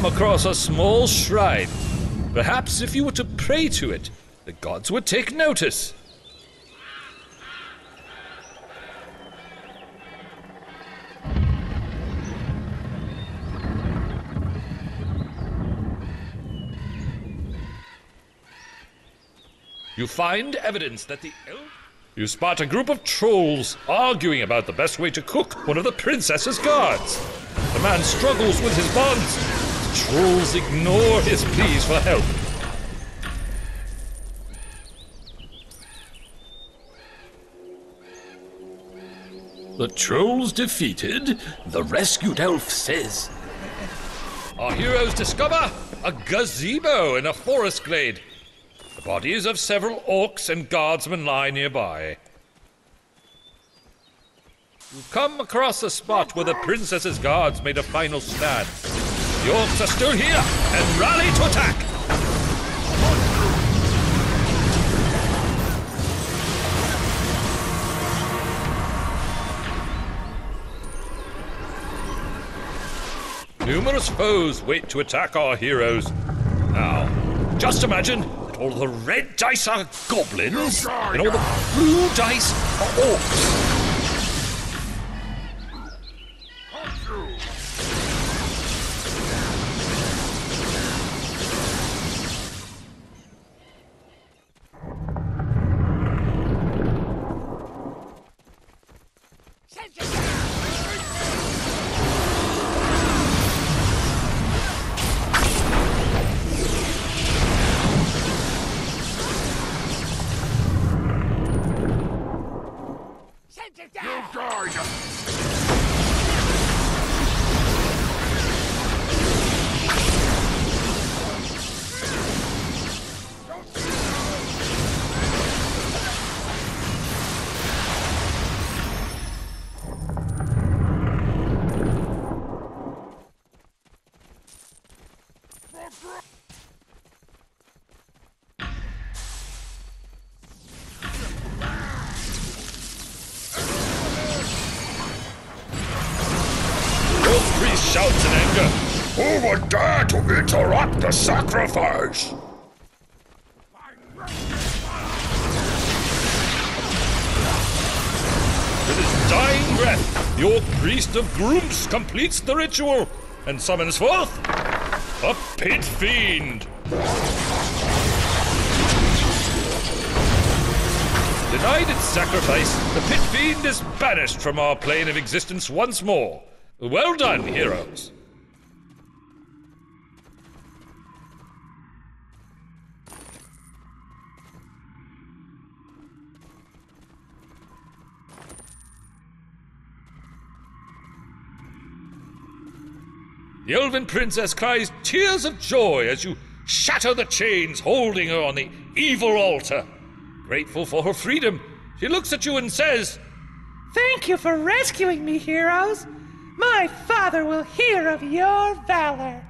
come across a small shrine. Perhaps if you were to pray to it, the gods would take notice. You find evidence that the elf... You spot a group of trolls arguing about the best way to cook one of the princess's guards. The man struggles with his bonds. The trolls ignore his pleas for help. The trolls defeated, the rescued elf says. Our heroes discover a gazebo in a forest glade. The bodies of several orcs and guardsmen lie nearby. You come across a spot where the princess's guards made a final stand. The orcs are still here and rally to attack! Numerous foes wait to attack our heroes. Now, just imagine that all the red dice are goblins and all the blue dice are orcs. Shouts in anger. Who would dare to interrupt the sacrifice? With his dying breath, the Orc Priest of Grooms completes the ritual and summons forth a pit fiend. Denied its sacrifice, the pit fiend is banished from our plane of existence once more. Well done, heroes! The elven princess cries tears of joy as you shatter the chains holding her on the evil altar. Grateful for her freedom, she looks at you and says, "Thank you for rescuing me, heroes! My father will hear of your valor."